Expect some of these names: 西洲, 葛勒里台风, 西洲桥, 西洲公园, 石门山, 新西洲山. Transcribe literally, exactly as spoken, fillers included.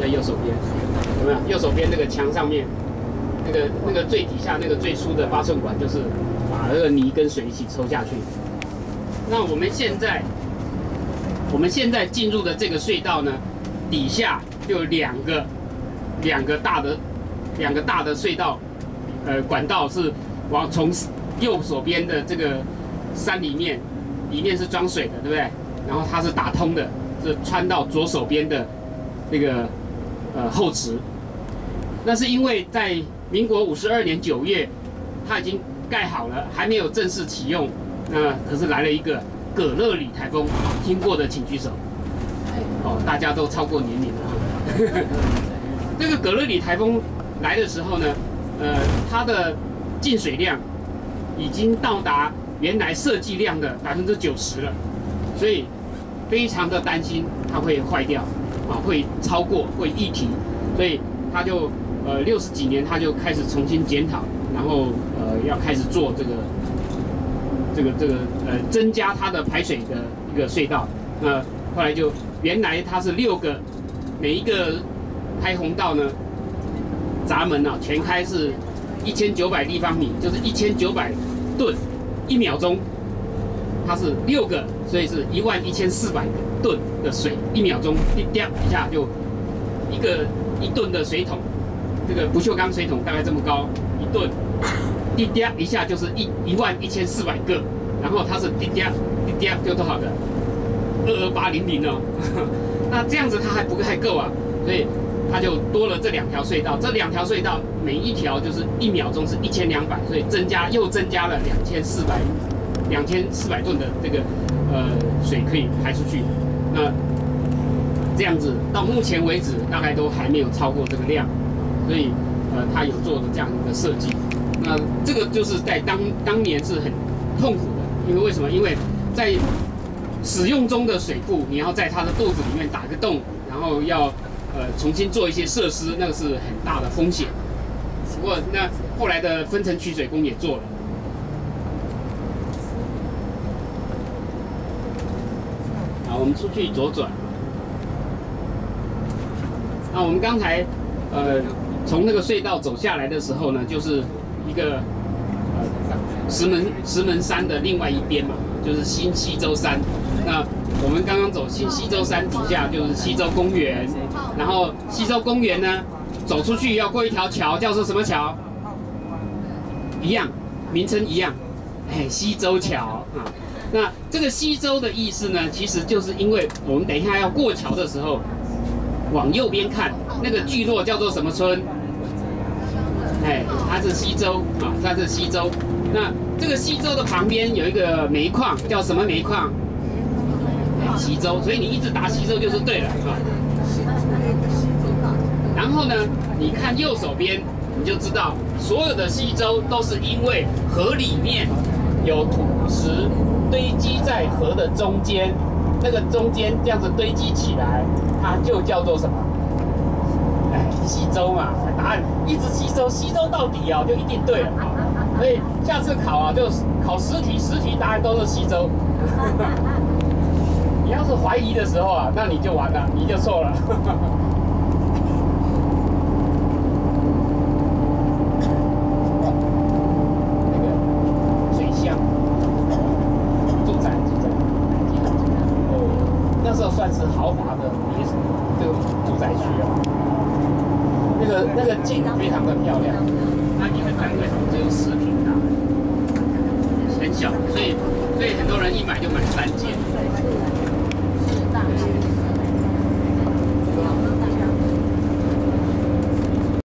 在右手边，有没有？右手边那个墙上面，那个那个最底下那个最粗的八寸管，就是把那个泥跟水一起抽下去。那我们现在，我们现在进入的这个隧道呢，底下有两个两个大的两个大的隧道，呃，管道是往从右手边的这个山里面，里面是装水的，对不对？然后它是打通的，是穿到左手边的。 那个呃后池，那是因为在民国五十二年九月，它已经盖好了，还没有正式启用。那可是来了一个葛勒里台风，听过的请举手。哦，大家都超过年龄了。那个葛勒里台风来的时候呢，呃，它的进水量已经到达原来设计量的百分之九十了，所以非常的担心它会坏掉。 啊，会超过，会溢体，所以他就呃六十几年，他就开始重新检讨，然后呃要开始做这个这个这个呃增加它的排水的一个隧道。那、呃、后来就原来它是六个，每一个开洪道呢闸门啊全开是一千九百立方米，就是一千九百吨一秒钟，它是六个，所以是一万一千四百个。 吨的水一秒钟一掉一下就一个一吨的水桶，这个不锈钢水桶大概这么高，一吨滴掉一下就是一一万一千四百个，然后它是滴掉滴掉就多少个？二二八零零哦，那这样子它还不太够啊，所以它就多了这两条隧道，这两条隧道每一条就是一秒钟是一千两百，所以增加又增加了两千四百两千四百吨的这个呃水可以排出去。 那这样子到目前为止，大概都还没有超过这个量，所以呃，他有做的这样一个设计。那这个就是在当当年是很痛苦的，因为为什么？因为在使用中的水库，你要在它的肚子里面打个洞，然后要呃重新做一些设施，那个是很大的风险。不过那后来的分层取水工也做了。 我们出去左转。那我们刚才，呃，从那个隧道走下来的时候呢，就是一个呃石门石门山的另外一边嘛，就是新西洲山。那我们刚刚走新西洲山底下就是西洲公园，然后西洲公园呢走出去要过一条桥，叫做什么桥？一样，名称一样，哎，西洲桥啊。 那这个西洲的意思呢，其实就是因为我们等一下要过桥的时候，往右边看，那个聚落叫做什么村？哎，它是西洲啊，它是西洲。那这个西洲的旁边有一个煤矿，叫什么煤矿？哎，西洲。所以你一直答西洲就是对了啊。然后呢，你看右手边，你就知道所有的西洲都是因为河里面有土石。 堆积在河的中间，那个中间这样子堆积起来，它就叫做什么？哎，西洲嘛，答案一直西洲，西洲到底啊，就一定对了。所以下次考啊，就考十题，十题答案都是西洲。你要是怀疑的时候啊，那你就完了，你就错了。算是豪华的别这个住宅区啊，那个那个景非常的漂亮。那因为单位只有十平大，很小，所以所以很多人一买就买三间。